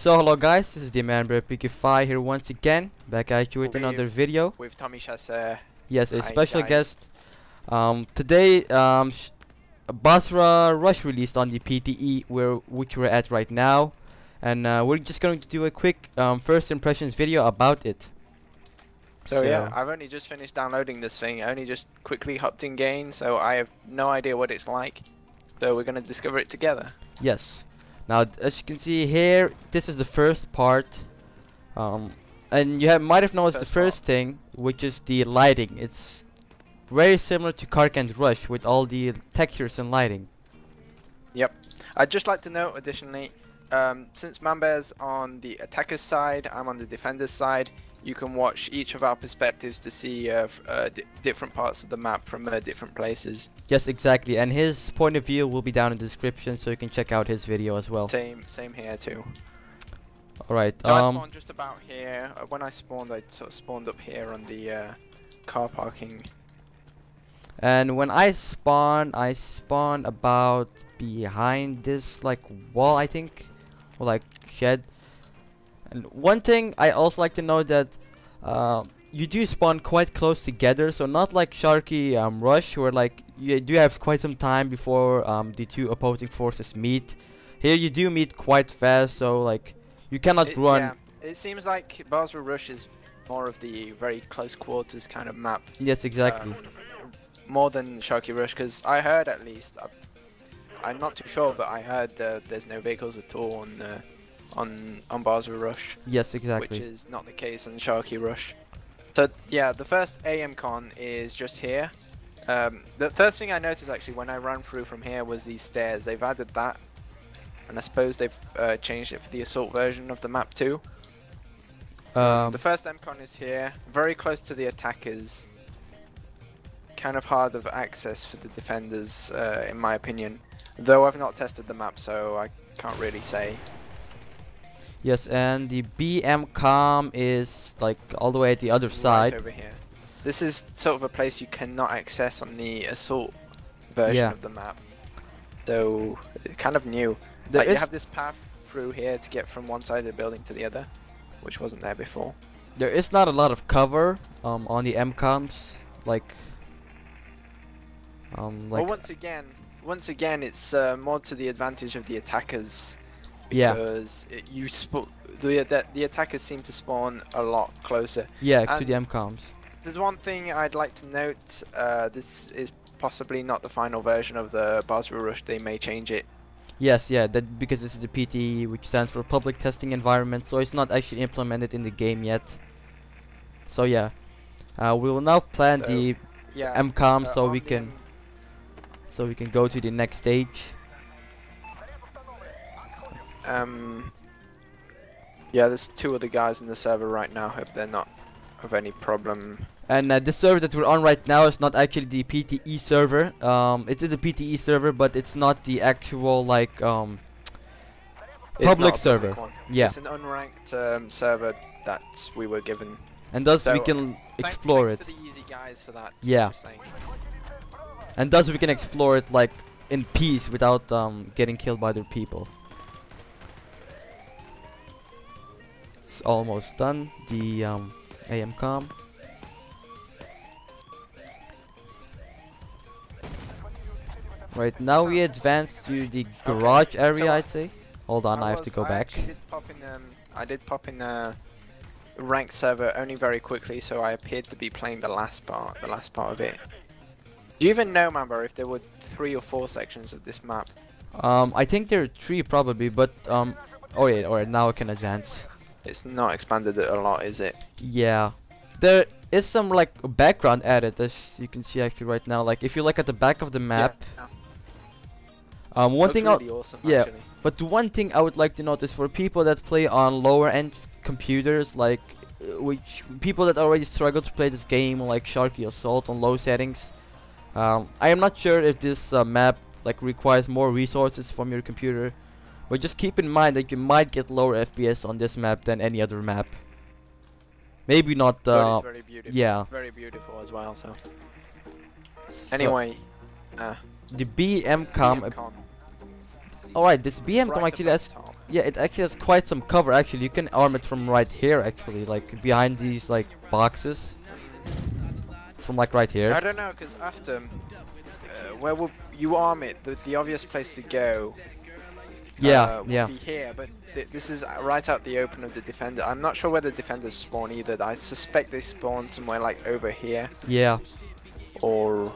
So hello guys, this is the ManBearPigify here once again, back at you with another video with Tommychasseur1. Yes, a special guest. Today, Basra Rush released on the PTE, which we're at right now, and we're just going to do a quick first impressions video about it. So yeah, I've only just finished downloading this thing. I only just quickly hopped in game, so I have no idea what it's like. So we're gonna discover it together. Yes. Now, as you can see here, this is the first part, and you might have noticed the first thing, which is the lighting. It's very similar to Karkand Rush with all the textures and lighting. Yep. I'd just like to note, additionally, since ManBear's on the attacker's side, I'm on the defender's side, you can watch each of our perspectives to see different parts of the map from different places. Yes, exactly. And his point of view will be down in the description, so you can check out his video as well. Same here too. All right. So I spawned just about here. When I spawned, I sort of spawned up here on the car parking. And when I spawned about behind this like wall, I think, or like shed. And one thing I also like to note that you do spawn quite close together, so not like Sharqi Rush, where like you do have quite some time before the two opposing forces meet. Here you do meet quite fast, so like you cannot run. Yeah. It seems like Basra Rush is more of the very close quarters kind of map. Yes, exactly. More than Sharqi Rush, because I heard, at least, I'm not too sure, but I heard that there's no vehicles at all on Basra Rush. Yes, exactly. Which is not the case on Sharqi Rush. So yeah, the first AMCON is just here. The first thing I noticed actually when I ran through from here was these stairs. They've added that, and I suppose they've changed it for the assault version of the map too. The first AMCON is here, very close to the attackers. Kind of hard of access for the defenders, in my opinion. Though I've not tested the map, so I can't really say. Yes, and the BM-com is like all the way at the other side. Over here. This is sort of a place you cannot access on the assault version of the map. So, kind of new. Like, you have this path through here to get from one side of the building to the other, which wasn't there before. There is not a lot of cover on the MCONs. Well, once again, it's more to the advantage of the attackers. Because the attackers seem to spawn a lot closer. Yeah, and to the MCONs. There's one thing I'd like to note. This is possibly not the final version of the Basra Rush. They may change it. Yes, yeah, because this is the PTE, which stands for Public Testing Environment, so it's not actually implemented in the game yet. So yeah, we will now plan the MCON so we can go to the next stage. Yeah, there's two other guys in the server right now. Hope they're not of any problem. And the server that we're on right now is not actually the PTE server. It is a PTE server, but it's not the actual like public server. Yeah, it's an unranked server that we were given. And thus we can explore it. Thanks to the easy guys for that. Yeah. And thus we can explore it like in peace without getting killed by their people. It's almost done, the AMCON. Right, now we advance to the garage area, so I'd say. Hold on, I have to go back. I did pop in a ranked server only very quickly, so I appeared to be playing the last part of it. Do you even know, Mambo, if there were 3 or 4 sections of this map? I think there are 3 probably, but oh yeah, alright, now I can advance. It's not expanded a lot, is it? Yeah. There is some like background added, as you can see actually right now. Like if you look at the back of the map. Yeah. One thing I would like to notice for people that play on lower end computers, like which people that already struggle to play this game like Sharqi Assault on low settings. I am not sure if this map like requires more resources from your computer. But just keep in mind that you might get lower FPS on this map than any other map. Maybe not. Very beautiful. Yeah. Very beautiful as well. So anyway, the BM-com. All right, this BM-com actually has Yeah, it actually has quite some cover. Actually, you can arm it from right here. Actually, like behind these like boxes, from like right here. I don't know, because after where will you arm it? The obvious place to go. Yeah, yeah. Be here, but this is right out the open of the defender. I'm not sure where the defenders spawn either. I suspect they spawn somewhere like over here. Yeah. Or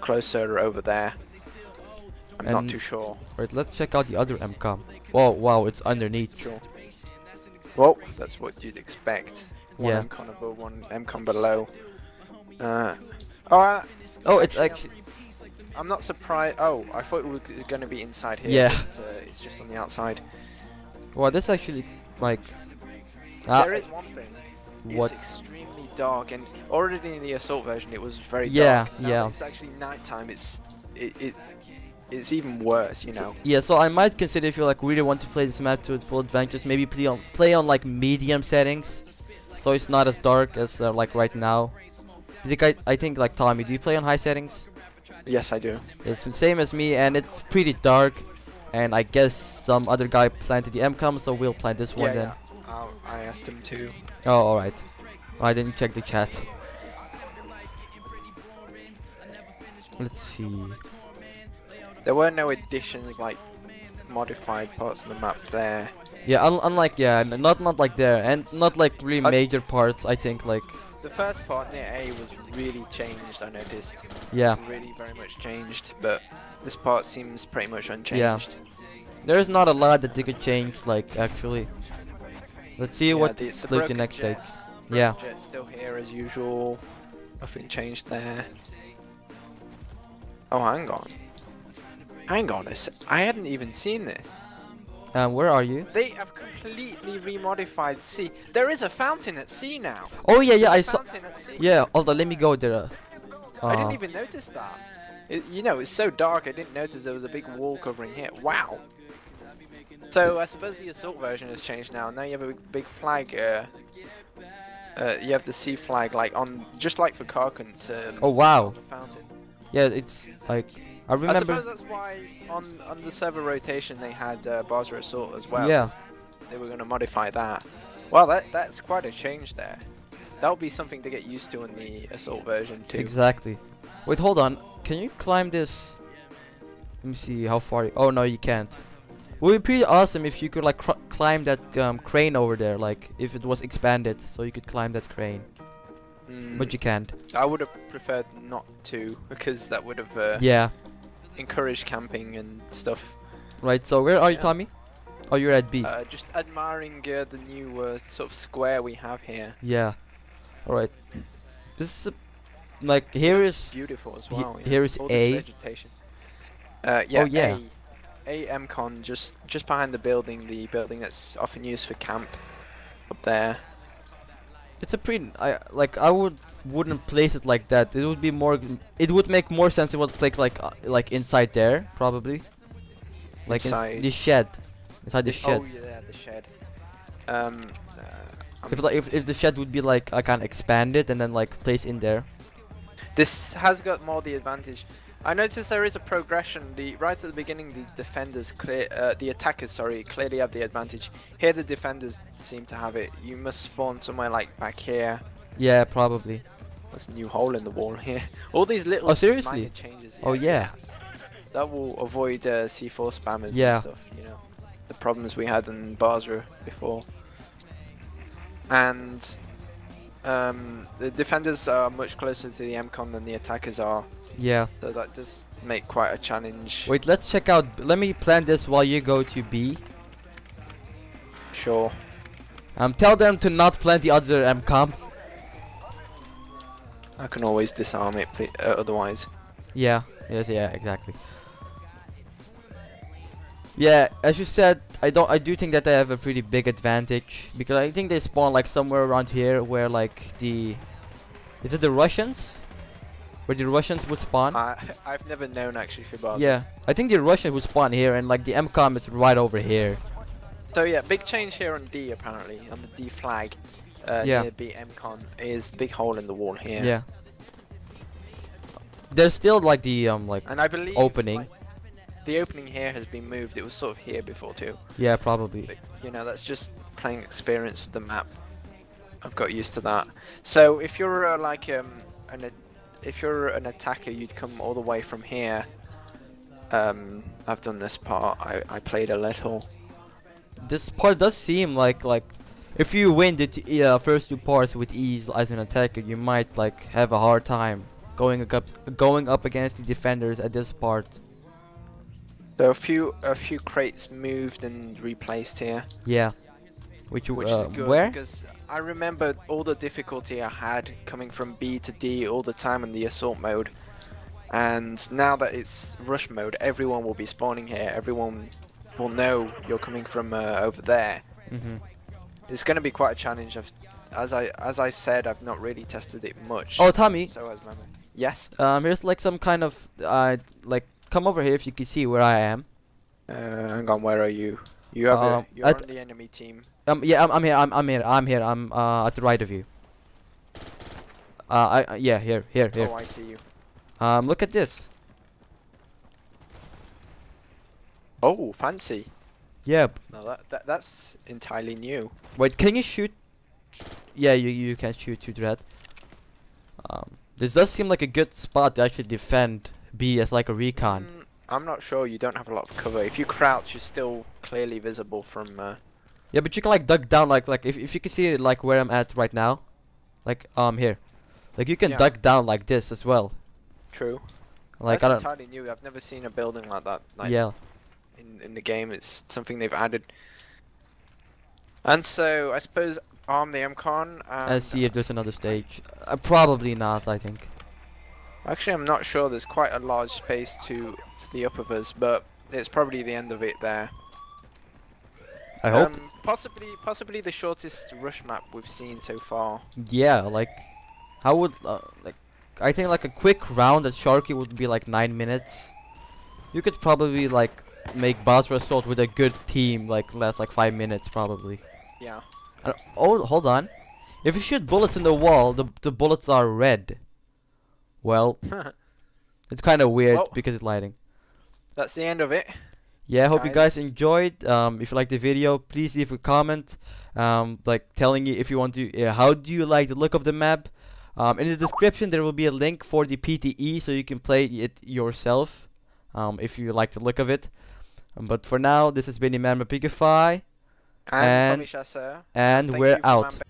closer over there. I'm not too sure. Right, let's check out the other MCOM. Whoa, wow, it's underneath. Sure. Well, that's what you'd expect. One yeah. MCON above, one MCON below. Oh, it's actually. I'm not surprised. Oh, I thought it was going to be inside here. Yeah. But, it's just on the outside. Well, this actually, like... there is one thing. What? It's extremely dark, and already in the assault version, it was very dark. Yeah, yeah. It's actually nighttime. It's even worse, you know. So, yeah, so I might consider if you like really want to play this map to its full advantage, maybe play on like medium settings, so it's not as dark as like right now. I think like Tommy, do you play on high settings? Yes, I do. It's the same as me, and it's pretty dark. And I guess some other guy planted the MCOM, so we'll plant this one then. Yeah. I asked him to. Oh, alright. I didn't check the chat. Let's see. There were no additions, like modified parts of the map there. Yeah, unlike not like there, and not like really major parts. I think like. The first part near A was really changed, I noticed. Yeah. Really very much changed, but this part seems pretty much unchanged. Yeah. There's not a lot that they could change, like, actually. Let's see what's like the next stage. Yeah. Jet's still here as usual. Nothing changed there. Oh, hang on. Hang on, I hadn't even seen this. Where are you? They have completely remodified C. There is a fountain at C now. Oh yeah, yeah, I saw. Yeah, although let me go there. I didn't even notice that. You know, it's so dark. I didn't notice there was a big wall covering here. Wow. So I suppose the assault version has changed now. Now you have a big flag. You have the C flag, like on, just like for Karkand. Oh wow. Fountain. Yeah, it's like. I remember. I suppose that's why on the server rotation they had Basra Assault as well. Yeah. They were going to modify that. Well, that's quite a change there. That'll be something to get used to in the Assault version too. Exactly. Wait, hold on. Can you climb this? Let me see how far. Oh no, you can't. It would be pretty awesome if you could like climb that crane over there. Like if it was expanded, so you could climb that crane. Mm. But you can't. I would have preferred not to, because that would have. Yeah. Encourage camping and stuff. Right, so where are you, Tommy? Oh, you're at B. Just admiring the new sort of square we have here. Yeah. Alright. This is like here is beautiful as well. Yeah. Here is all A. Vegetation. Yeah. Oh yeah. AMCON just behind the building that's often used for camp up there. It's a pretty. I wouldn't place it like that. It would be more. It would make more sense if it was placed like inside there, probably. Like inside the shed. Inside the shed. Oh yeah, the shed. If the shed would be like I can expand it and then like place in there. This has got more the advantage. I noticed there is a progression. Right at the beginning, the defenders the attackers clearly have the advantage. Here the defenders seem to have it. You must spawn somewhere like back here. Yeah, probably. There's a new hole in the wall here. All these little minor changes. Here. Oh yeah. That will avoid C4 spammers and stuff, you know. The problems we had in Basra before. And the defenders are much closer to the MCON than the attackers are. Yeah. So that does make quite a challenge. Wait, let's check out. Let me plan this while you go to B. Sure. Tell them to not plant the other MCON. I can always disarm it otherwise. Yeah, yes, yeah, exactly. Yeah, as you said, I do think that they have a pretty big advantage, because I think they spawn like somewhere around here where like the is it the Russians? Where the Russians would spawn? I've never known actually for Basra. Yeah. I think the Russians would spawn here and like the MCON is right over here. So yeah, big change here on D apparently, on the D flag. Yeah. BM-con is the big hole in the wall here. Yeah. There's still like the like and I believe opening. Like, The opening here has been moved. It was sort of here before too. Yeah, probably. But, you know, that's just playing experience of the map. I've got used to that. So if you're like if you're an attacker, you'd come all the way from here. I've done this part. I played a little. This part does seem like if you win the first two parts with ease as an attacker, you might like have a hard time going up against the defenders at this part. So a few crates moved and replaced here. Yeah. Which is good because I remember all the difficulty I had coming from B to D all the time in the assault mode, and now that it's rush mode, everyone will be spawning here. Everyone will know you're coming from over there. Mm-hmm. It's going to be quite a challenge. As I said, I've not really tested it much. Oh, Tommy. So has Mama. Yes. Here's like some kind of like come over here if you can see where I am. Hang on, where are you? You have you're on the enemy team. Yeah, I'm here. I'm at the right of you. Yeah, here. Oh, I see you. Look at this. Oh, fancy. Yep. No, that's entirely new. Wait, can you shoot? Yeah, you can shoot to dread. This does seem like a good spot to actually defend B as like a recon. I'm not sure. You don't have a lot of cover. If you crouch, you're still clearly visible from. Yeah, but you can like duck down, like if you can see it, like where I'm at right now, like here, like you can duck down like this as well. True. Like that's entirely new. I've never seen a building like that. Like, yeah. In the game, it's something they've added. And so I suppose arm the MCON. And see if there's another stage. Probably not. I think. Actually, I'm not sure. There's quite a large space to the up of us, but it's probably the end of it there. I hope. Possibly the shortest rush map we've seen so far. Yeah, like, how would like, I think like a quick round at Sharqi would be like 9 minutes. You could probably like make Basra Assault with a good team like last like 5 minutes probably. Yeah. Oh, hold on. If you shoot bullets in the wall, the bullets are red. Well, it's kind of weird because it's lighting. That's the end of it. Yeah, I hope you guys enjoyed. If you liked the video, please leave a comment, like telling you if you want to, how do you like the look of the map. In the description there will be a link for the PTE so you can play it yourself, if you like the look of it. But for now, this has been ManBearPigify and Tommychasseur1, and we're out.